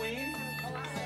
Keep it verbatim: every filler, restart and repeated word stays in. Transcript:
queen.